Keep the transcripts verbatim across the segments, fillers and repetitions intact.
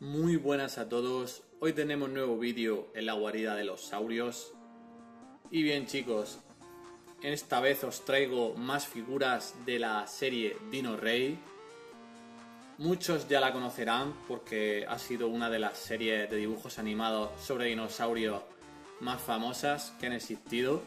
Muy buenas a todos, hoy tenemos nuevo vídeo en la guarida de los saurios. Y bien chicos, esta vez os traigo más figuras de la serie Dino Rey. Muchos ya la conocerán porque ha sido una de las series de dibujos animados sobre dinosaurios más famosas que han existido.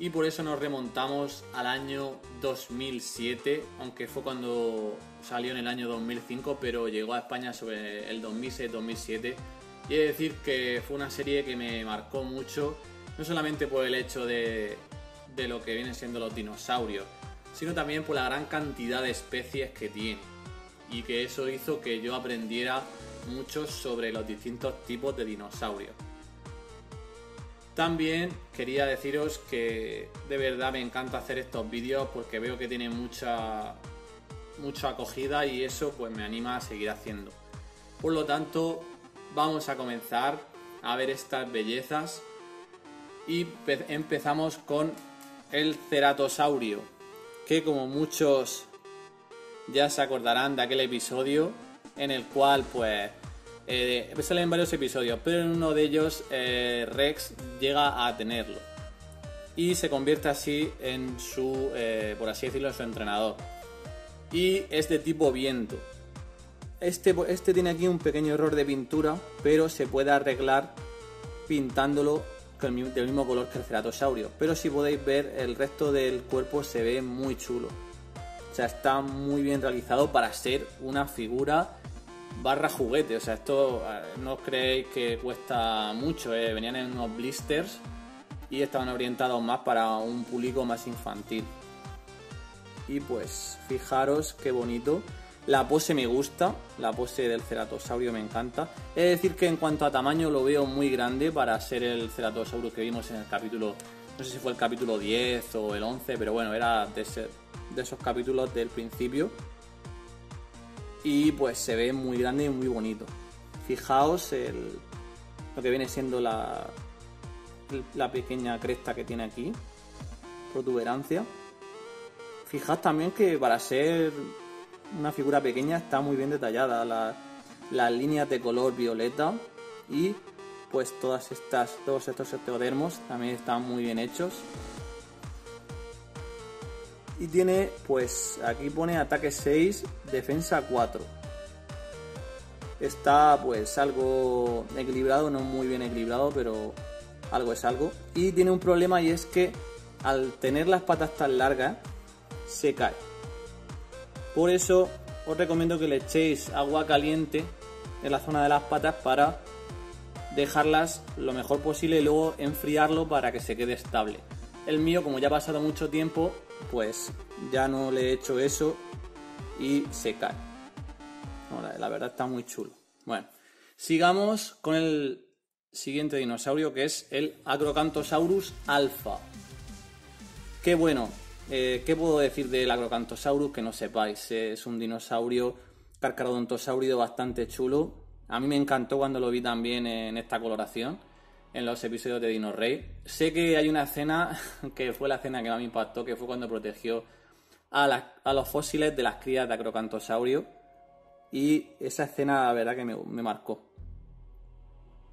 Y por eso nos remontamos al año dos mil siete, aunque fue cuando salió en el año dos mil cinco, pero llegó a España sobre el dos mil seis dos mil siete. Y he de decir que fue una serie que me marcó mucho, no solamente por el hecho de, de lo que vienen siendo los dinosaurios, sino también por la gran cantidad de especies que tiene. Y que eso hizo que yo aprendiera mucho sobre los distintos tipos de dinosaurios. También quería deciros que de verdad me encanta hacer estos vídeos porque veo que tienen mucha, mucha acogida y eso pues me anima a seguir haciendo. Por lo tanto, vamos a comenzar a ver estas bellezas y empezamos con el ceratosaurio, que como muchos ya se acordarán de aquel episodio en el cual pues eh, salen varios episodios, pero en uno de ellos eh, Rex llega a tenerlo y se convierte así en su, eh, por así decirlo, en su entrenador, y es de tipo viento. Este, este tiene aquí un pequeño error de pintura, pero se puede arreglar pintándolo con, del mismo color que el ceratosaurio, pero si podéis ver el resto del cuerpo se ve muy chulo. O sea, está muy bien realizado para ser una figura barra juguete. O sea, esto no os creéis que cuesta mucho, ¿eh? Venían en unos blisters y estaban orientados más para un público más infantil. Y pues, fijaros qué bonito. La pose me gusta, la pose del ceratosaurio me encanta. Es de decir que en cuanto a tamaño lo veo muy grande para ser el ceratosaurio que vimos en el capítulo, no sé si fue el capítulo diez o el once, pero bueno, era de ser... de esos capítulos del principio, y pues se ve muy grande y muy bonito. Fijaos el, lo que viene siendo la, la pequeña cresta que tiene aquí, protuberancia. Fijaos también que para ser una figura pequeña está muy bien detallada la, las líneas de color violeta, y pues todas estas, todos estos ectodermos también están muy bien hechos. Y tiene, pues aquí pone ataque seis, defensa cuatro. Está pues algo equilibrado, no muy bien equilibrado, pero algo es algo. Y tiene un problema, y es que al tener las patas tan largas se cae. Por eso os recomiendo que le echéis agua caliente en la zona de las patas para dejarlas lo mejor posible y luego enfriarlo para que se quede estable. El mío, como ya ha pasado mucho tiempo, pues ya no le he hecho eso y se cae. No, la, la verdad está muy chulo. Bueno, sigamos con el siguiente dinosaurio, que es el Acrocanthosaurus Alpha. Qué bueno, eh, ¿qué puedo decir del Acrocanthosaurus que no sepáis? Es un dinosaurio carcarodontosaurido bastante chulo. A mí me encantó cuando lo vi también en esta coloración, en los episodios de Dino Rey. Sé que hay una escena que fue la escena que más me impactó, que fue cuando protegió a, las, a los fósiles de las crías de Acrocanthosaurio, y esa escena la verdad que me, me marcó.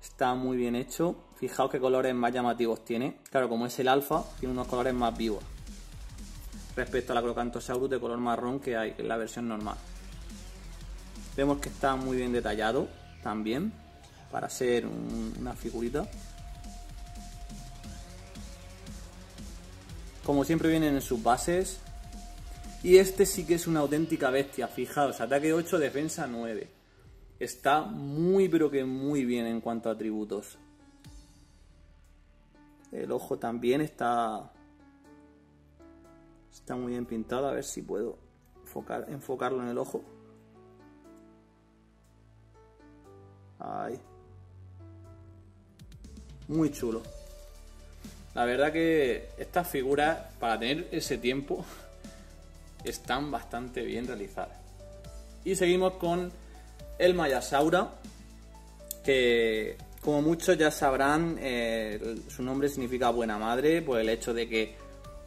Está muy bien hecho. Fijaos qué colores más llamativos tiene. Claro, como es el alfa, tiene unos colores más vivos respecto al Acrocanthosaurus de color marrón que hay en la versión normal. Vemos que está muy bien detallado también para ser un, una figurita. Como siempre vienen en sus bases. Y este sí que es una auténtica bestia. Fijaos, ataque ocho, defensa nueve. Está muy pero que muy bien en cuanto a atributos. El ojo también está... está muy bien pintado. A ver si puedo enfocar, enfocarlo en el ojo. Ahí. Muy chulo. La verdad que estas figuras, para tener ese tiempo, están bastante bien realizadas. Y seguimos con el Maiasaura, que como muchos ya sabrán, eh, su nombre significa buena madre, por el hecho de que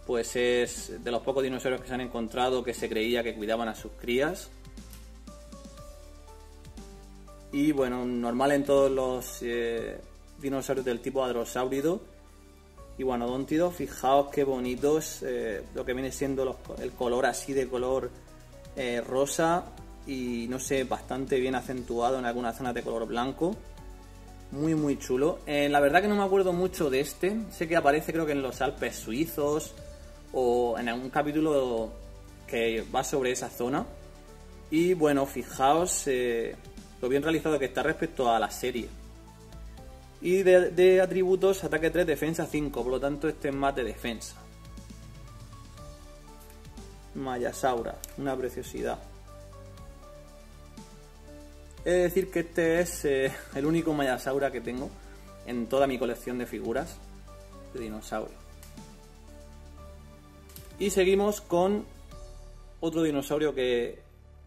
pues es de los pocos dinosaurios que se han encontrado que se creía que cuidaban a sus crías. y bueno, normal en todos los eh, dinosaurios del tipo hadrosáurido, iguanodóntido. Fijaos qué bonitos, eh, lo que viene siendo los, el color así de color eh, rosa y no sé, bastante bien acentuado en algunas zonas de color blanco. Muy muy chulo. Eh, la verdad que no me acuerdo mucho de este, sé que aparece creo que en los Alpes suizos o en algún capítulo que va sobre esa zona. Y bueno, fijaos eh, lo bien realizado que está respecto a la serie. Y de, de atributos, ataque tres, defensa cinco, por lo tanto este es más de defensa. Maiasaura, una preciosidad. He de decir que este es eh, el único Maiasaura que tengo en toda mi colección de figuras de dinosaurio. Y seguimos con otro dinosaurio que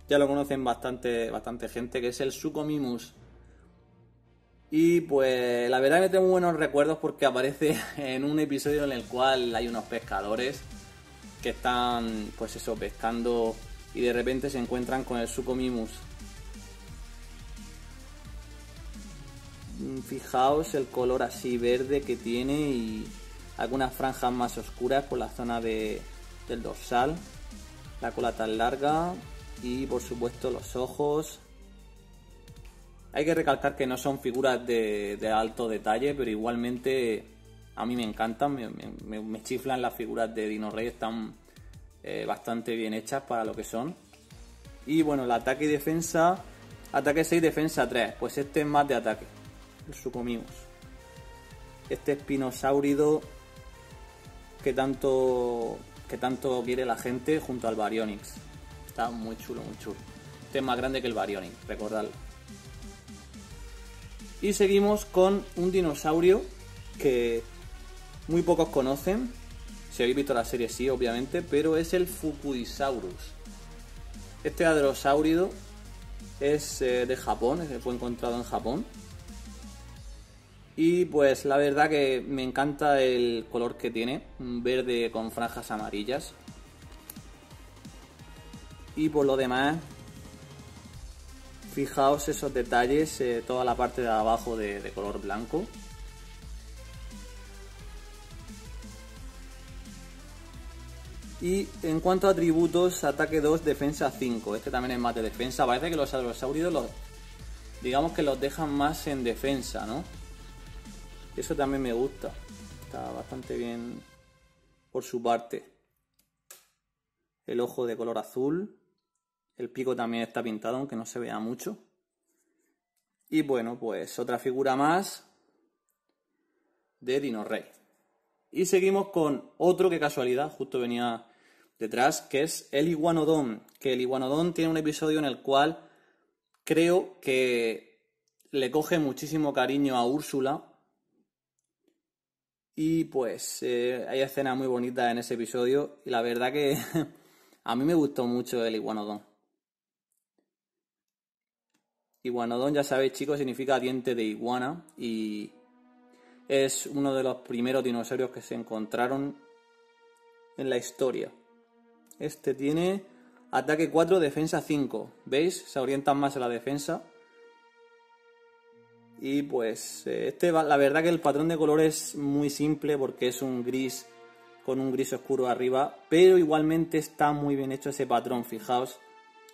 ya lo conocen bastante, bastante gente, que es el Suchomimus. Y pues la verdad que tengo buenos recuerdos porque aparece en un episodio en el cual hay unos pescadores que están, pues eso, pescando y de repente se encuentran con el Suchomimus. Fijaos el color así verde que tiene y algunas franjas más oscuras por la zona de, del dorsal, la cola tan larga y por supuesto los ojos. Hay que recalcar que no son figuras de, de alto detalle, pero igualmente a mí me encantan, me, me, me chiflan las figuras de Dino Rey, están eh, bastante bien hechas para lo que son. Y bueno, el ataque y defensa, ataque seis, defensa tres, pues este es más de ataque, el Suchomimus. Este espinosáurido que tanto, que tanto quiere la gente junto al Baryonyx. Está muy chulo, muy chulo. Este es más grande que el Baryonyx, recordadlo. Y seguimos con un dinosaurio que muy pocos conocen, si habéis visto la serie sí, obviamente, pero es el Fukuisaurus. Este hadrosáurido es eh, de Japón, fue encontrado en Japón. Y pues la verdad que me encanta el color que tiene, un verde con franjas amarillas. Y por lo demás, fijaos esos detalles, eh, toda la parte de abajo de, de color blanco. Y en cuanto a atributos, ataque dos, defensa cinco. Este también es más de defensa. Parece que los hadrosáuridos los, digamos que los dejan más en defensa, ¿no? Eso también me gusta. Está bastante bien por su parte. El ojo de color azul. El pico también está pintado, aunque no se vea mucho. Y bueno, pues otra figura más de Dino Rey. Y seguimos con otro que casualidad, justo venía detrás, que es el Iguanodon. Que el Iguanodon tiene un episodio en el cual creo que le coge muchísimo cariño a Úrsula. Y pues eh, hay escenas muy bonitas en ese episodio. Y la verdad que a mí me gustó mucho el Iguanodon. Iguanodon, ya sabéis chicos, significa diente de iguana y es uno de los primeros dinosaurios que se encontraron en la historia. Este tiene ataque cuatro, defensa cinco. ¿Veis? Se orientan más a la defensa. Y pues este, la verdad que el patrón de color es muy simple porque es un gris con un gris oscuro arriba, pero igualmente está muy bien hecho ese patrón, fijaos.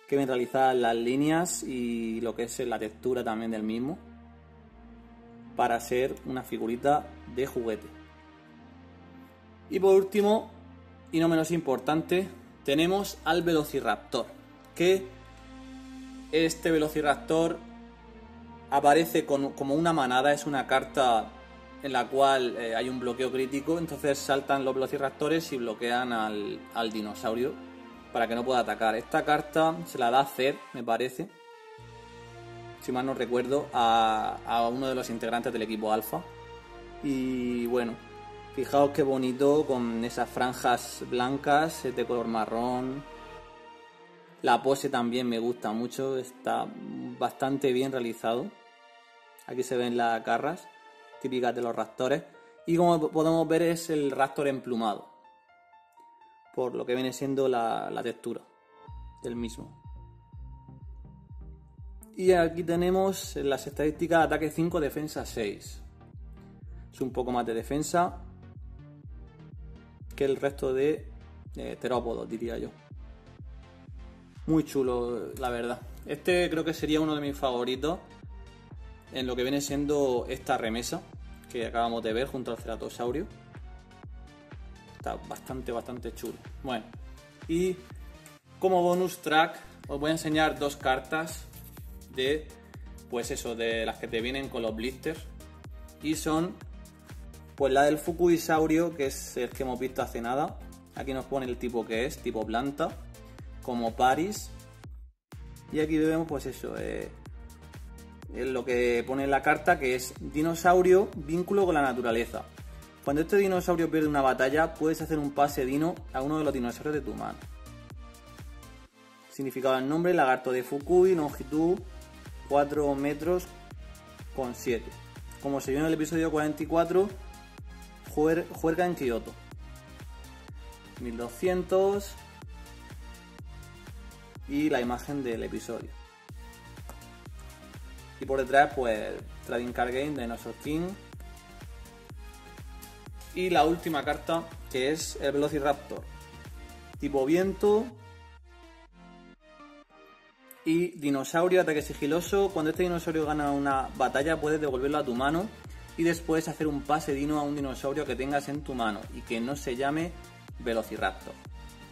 Que bien realizadas las líneas y lo que es la textura también del mismo para ser una figurita de juguete. Y por último, y no menos importante, tenemos al Velociraptor, que este Velociraptor aparece con, como una manada, es una carta en la cual eh, hay un bloqueo crítico, entonces saltan los Velociraptores y bloquean al, al dinosaurio para que no pueda atacar. Esta carta se la da Zed, me parece, si mal no recuerdo, a, a uno de los integrantes del equipo Alpha. Y bueno, fijaos qué bonito con esas franjas blancas de color marrón. La pose también me gusta mucho, está bastante bien realizado. Aquí se ven las garras típicas de los raptores. Y como podemos ver es el raptor emplumado, por lo que viene siendo la, la textura del mismo. Y aquí tenemos las estadísticas: ataque cinco, defensa seis. Es un poco más de defensa que el resto de eh, terópodos, diría yo. Muy chulo, la verdad. Este creo que sería uno de mis favoritos en lo que viene siendo esta remesa que acabamos de ver junto al ceratosaurio. Está bastante, bastante chulo. Bueno, y como bonus track os voy a enseñar dos cartas de, pues eso, de las que te vienen con los blisters. Y son, pues la del Fukuisaurio, que es el que hemos visto hace nada. Aquí nos pone el tipo que es, tipo planta, como Paris. Y aquí vemos, pues eso, eh, lo que pone en la carta, que es dinosaurio, vínculo con la naturaleza. Cuando este dinosaurio pierde una batalla, puedes hacer un pase dino a uno de los dinosaurios de tu mano. Significado del nombre: lagarto de Fukui, longitud cuatro metros con siete. Como se vio en el episodio cuarenta y cuatro, juer, juerga en Kyoto. mil doscientos. Y la imagen del episodio. Y por detrás, pues, Trading Card Game, Dinosaur King. Y la última carta, que es el Velociraptor, tipo viento y dinosaurio, ataque sigiloso. Cuando este dinosaurio gana una batalla, puedes devolverlo a tu mano y después hacer un pase dino a un dinosaurio que tengas en tu mano y que no se llame Velociraptor.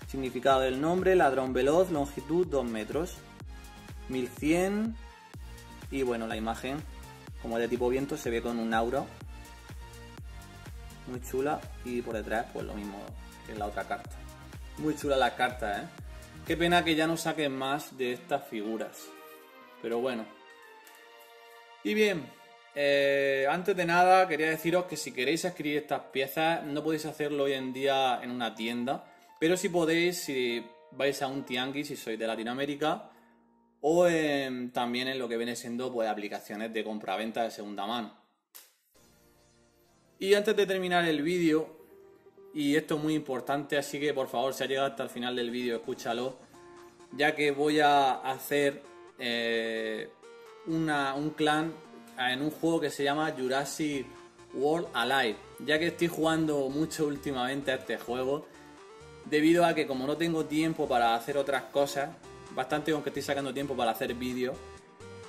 Significado del nombre: ladrón veloz, longitud dos metros, mil cien. Y bueno, la imagen, como es de tipo viento, se ve con un aura muy chula. Y por detrás, pues lo mismo que en la otra carta. Muy chula la carta, ¿eh? Qué pena que ya no saquen más de estas figuras, pero bueno. Y bien, eh, antes de nada quería deciros que si queréis adquirir estas piezas no podéis hacerlo hoy en día en una tienda. Pero si podéis, si vais a un tianguis, si sois de Latinoamérica, o en, también en lo que viene siendo, pues, aplicaciones de compraventa de segunda mano. Y antes de terminar el vídeo, y esto es muy importante, así que por favor, si has llegado hasta el final del vídeo, escúchalo, ya que voy a hacer eh, una, un clan en un juego que se llama Jurassic World Alive, ya que estoy jugando mucho últimamente a este juego. Debido a que, como no tengo tiempo para hacer otras cosas, bastante aunque estoy sacando tiempo para hacer vídeos,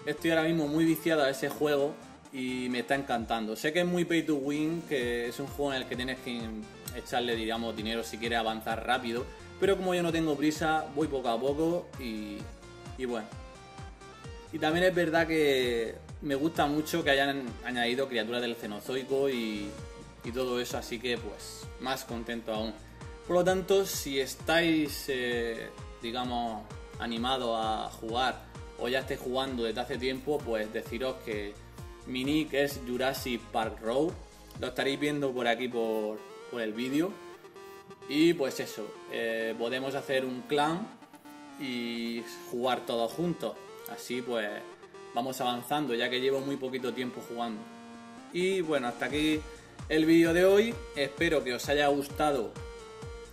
estoy ahora mismo muy viciado a ese juego y me está encantando. Sé que es muy pay to win, que es un juego en el que tienes que echarle, digamos, dinero si quieres avanzar rápido, pero como yo no tengo prisa, voy poco a poco y, y bueno. Y también es verdad que me gusta mucho que hayan añadido criaturas del Cenozoico y, y todo eso, así que pues más contento aún. Por lo tanto, si estáis, eh, digamos, animados a jugar o ya estáis jugando desde hace tiempo, pues deciros que mi nick es Jurassic Park Road. Lo estaréis viendo por aquí por, por el vídeo. Y pues eso, eh, podemos hacer un clan y jugar todos juntos. Así pues vamos avanzando, ya que llevo muy poquito tiempo jugando. Y bueno, hasta aquí el vídeo de hoy. Espero que os haya gustado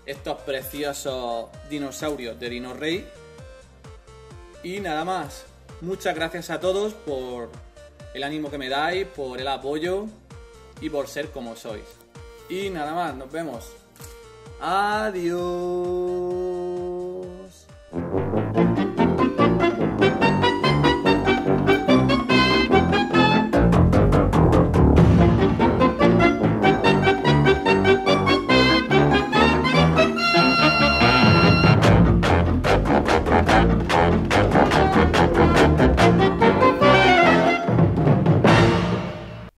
estos preciosos dinosaurios de Dino Rey. Y nada más. Muchas gracias a todos por el ánimo que me dais, por el apoyo y por ser como sois. Y nada más, nos vemos. Adiós.